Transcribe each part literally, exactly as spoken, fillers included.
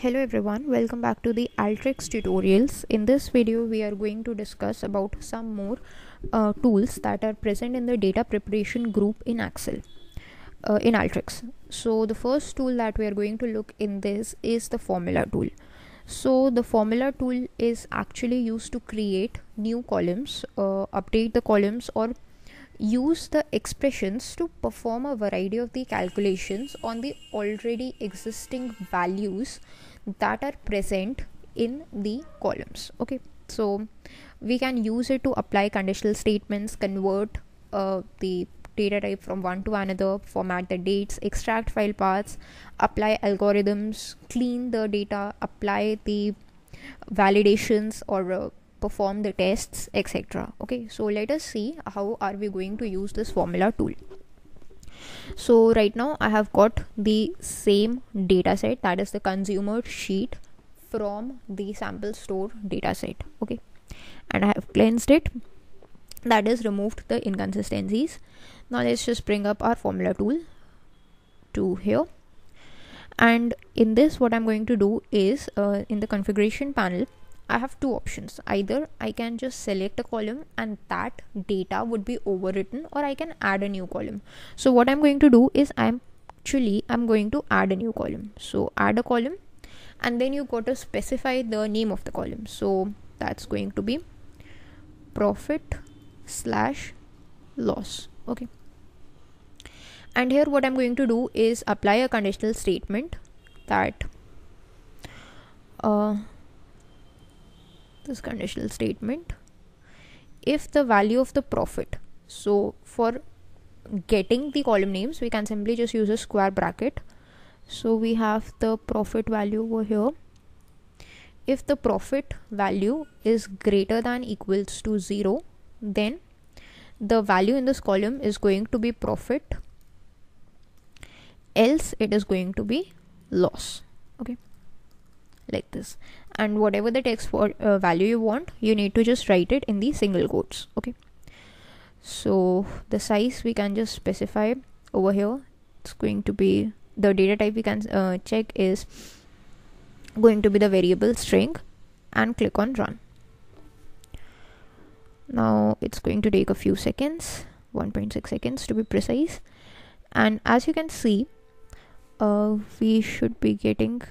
Hello everyone, welcome back to the Alteryx tutorials. In this video we are going to discuss about some more uh, tools that are present in the data preparation group in Excel uh, in Alteryx. So the first tool that we are going to look in this is the formula tool. So the formula tool is actually used to create new columns, uh, update the columns, or use the expressions to perform a variety of the calculations on the already existing values that are present in the columns. Okay, so we can use it to apply conditional statements, convert uh, the data type from one to another, format the dates, extract file paths, apply algorithms, clean the data, apply the validations, or uh, perform the tests, etc. Okay, so let us see how are we going to use this formula tool. So right now I have got the same data set, that is the consumer sheet, from the sample store data set. Okay, and I have cleansed it, that is removed the inconsistencies. Now let's just bring up our formula tool to here, and in this what I'm going to do is uh, in the configuration panel I have two options. Either I can just select a column and that data would be overwritten, or I can add a new column. So what I'm going to do is I'm actually I'm going to add a new column. So add a column, and then you got to specify the name of the column. So that's going to be profit slash loss. Okay. And here what I'm going to do is apply a conditional statement that uh this conditional statement, if the value of the profit, so for getting the column names we can simply just use a square bracket. So we have the profit value over here. If the profit value is greater than equals to zero, then the value in this column is going to be profit, else it is going to be loss. Okay, like this. And whatever the text for uh, value you want, you need to just write it in the single quotes. Okay, so the size we can just specify over here. It's going to be the data type we can uh, check is going to be the variable string, and click on run. Now it's going to take a few seconds, one point six seconds to be precise, and as you can see uh, we should be getting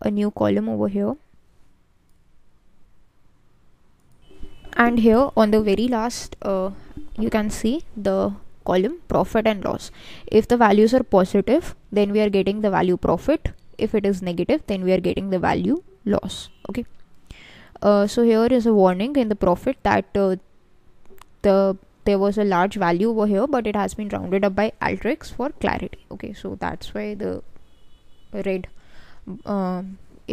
a new column over here. And here on the very last uh, you can see the column profit and loss. If the values are positive, then we are getting the value profit. If it is negative, then we are getting the value loss. Okay, uh, so here is a warning in the profit that uh, the there was a large value over here, but it has been rounded up by Alteryx for clarity. Okay, so that's why the red Uh,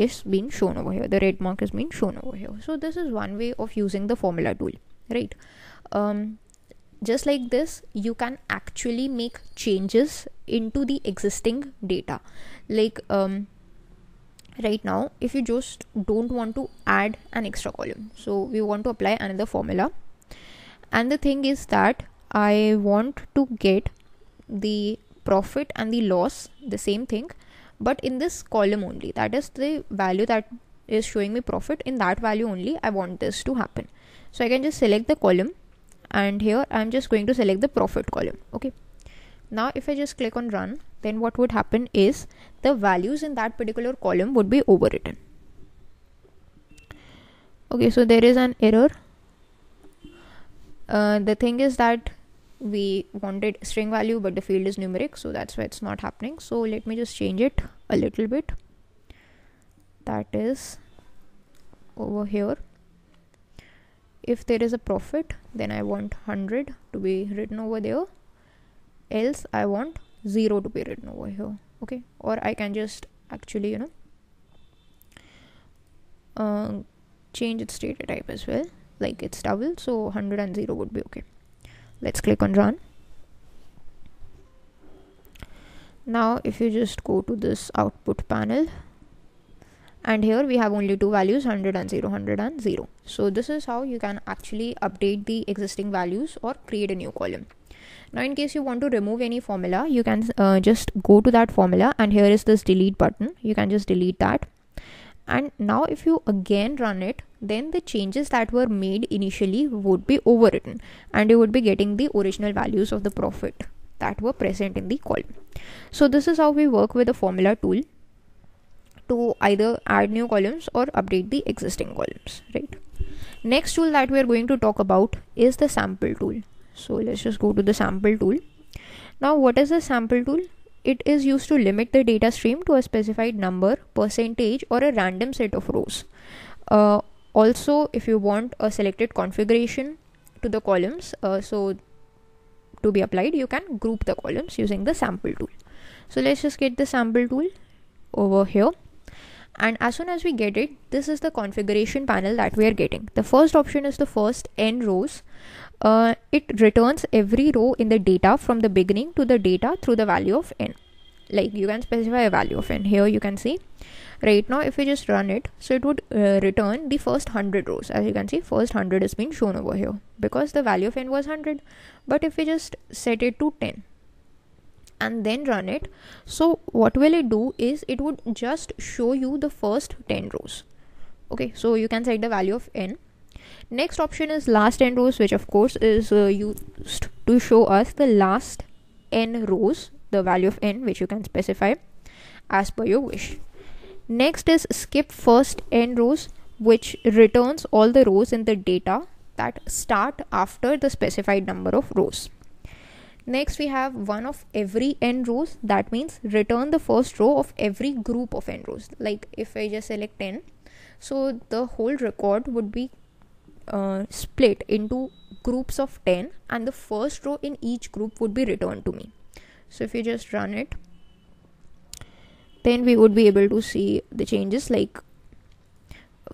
is being shown over here, the red mark is being shown over here. So this is one way of using the formula tool, right? Um, just like this you can actually make changes into the existing data. Like um, right now if you just don't want to add an extra column, so we want to apply another formula, and the thing is that I want to get the profit and the loss, the same thing, but in this column only, that is the value that is showing me profit, in that value only I want this to happen. So I can just select the column, and here I'm just going to select the profit column. Okay, now if I just click on run, then what would happen is the values in that particular column would be overwritten. Okay, so there is an error. Uh, the thing is that we wanted string value, but the field is numeric, so that's why it's not happening. So let me just change it a little bit. That is over here. If there is a profit, then I want one hundred to be written over there, else I want zero to be written over here. Okay, or I can just actually, you know, uh, change its data type as well, like it's double, so one hundred and zero would be okay. Let's click on run. Now if you just go to this output panel, and here we have only two values, one hundred and zero, one hundred and zero. So this is how you can actually update the existing values or create a new column. Now in case you want to remove any formula, you can uh, just go to that formula, and here is this delete button. You can just delete that, and now if you again run it, then the changes that were made initially would be overwritten and you would be getting the original values of the profit that were present in the column. So this is how we work with the formula tool to either add new columns or update the existing columns, right? Next tool that we are going to talk about is the sample tool. So let's just go to the sample tool. Now what is the sample tool? It is used to limit the data stream to a specified number, percentage, or a random set of rows. Uh, also, if you want a selected configuration to the columns, uh, so to be applied, you can group the columns using the sample tool. So let's just get the sample tool over here. And as soon as we get it, this is the configuration panel that we are getting. The first option is the first n rows. Uh, it returns every row in the data from the beginning to the data through the value of n. Like, you can specify a value of n. Here you can see right now if we just run it, so it would uh, return the first one hundred rows. As you can see, first one hundred has been shown over here because the value of n was one hundred. But if we just set it to ten and then run it, so what will it do is it would just show you the first ten rows. Okay, so you can set the value of n. Next option is last ten rows, which of course is uh, used to show us the last n rows, the value of n, which you can specify as per your wish. Next is skip first n rows, which returns all the rows in the data that start after the specified number of rows. Next we have one of every n rows. That means return the first row of every group of n rows. Like if I just select ten, so the whole record would be uh, split into groups of ten and the first row in each group would be returned to me. So if you just run it, then we would be able to see the changes like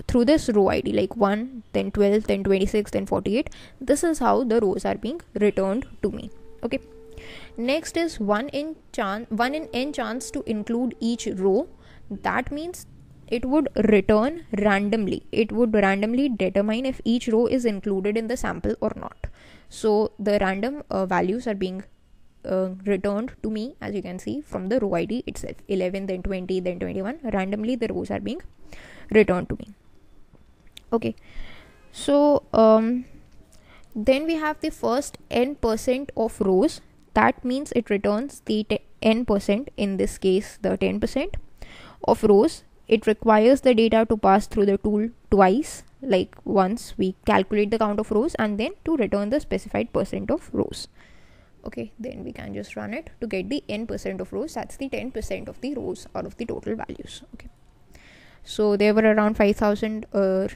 through this row I D, like one, then twelve, then twenty-six, then forty-eight. This is how the rows are being returned to me. Okay, next is one in chance one in n chance to include each row. That means it would return randomly. It would randomly determine if each row is included in the sample or not. So the random uh, values are being uh, returned to me, as you can see, from the row I D itself. Eleven, then twenty, then twenty-one. Randomly the rows are being returned to me. Okay, so um then we have the first n percent of rows. That means it returns the n percent, in this case the ten percent of rows. It requires the data to pass through the tool twice. Like once we calculate the count of rows and then to return the specified percent of rows. Okay, then we can just run it to get the n percent of rows. That's the ten percent of the rows out of the total values. Okay, so there were around five thousand uh,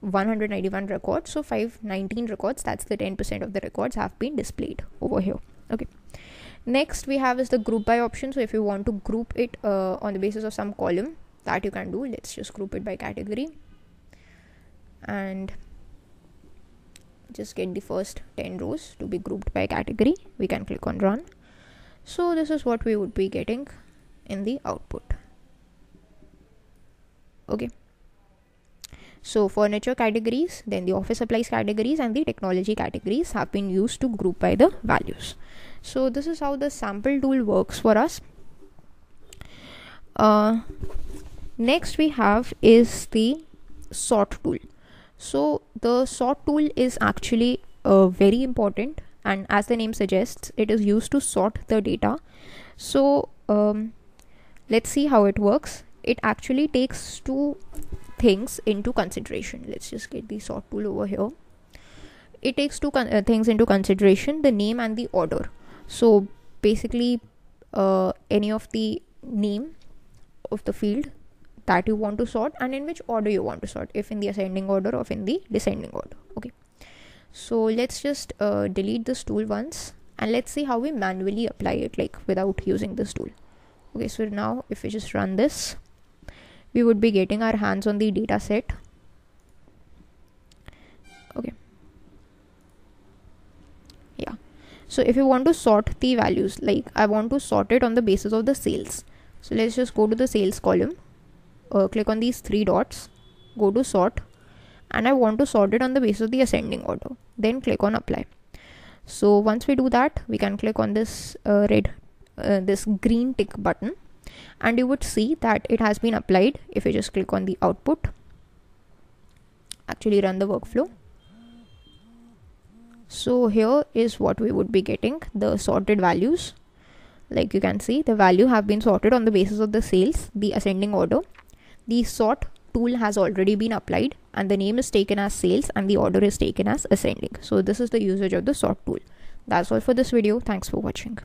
one hundred ninety-one records, so five nineteen records, that's the ten percent of the records have been displayed over here. Okay, next we have is the group by option. So if you want to group it uh, on the basis of some column, that you can do. Let's just group it by category and just get the first ten rows to be grouped by category. We can click on run. So this is what we would be getting in the output. Okay, so furniture categories, then the office supplies categories and the technology categories have been used to group by the values. So this is how the sample tool works for us. Uh, next we have is the sort tool. So the sort tool is actually uh, very important, and as the name suggests, it is used to sort the data. So um, let's see how it works. It actually takes two things into consideration. Let's just get the sort tool over here. It takes two con uh, things into consideration, the name and the order. So basically uh, any of the name of the field that you want to sort and in which order you want to sort, if in the ascending order or if in the descending order. Okay, so let's just uh, delete this tool once and let's see how we manually apply it, like without using this tool. Okay, so now if we just run this, we would be getting our hands on the data set. Okay, yeah, so if you want to sort the values, like I want to sort it on the basis of the sales, so let's just go to the sales column, uh, click on these three dots, go to sort, and I want to sort it on the basis of the ascending order, then click on apply. So once we do that, we can click on this uh, red uh, this green tick button and you would see that it has been applied. If you just click on the output, actually run the workflow. So here is what we would be getting, the sorted values. Like you can see, the value have been sorted on the basis of the sales, the ascending order. The sort tool has already been applied and the name is taken as sales and the order is taken as ascending. So this is the usage of the sort tool. That's all for this video. Thanks for watching.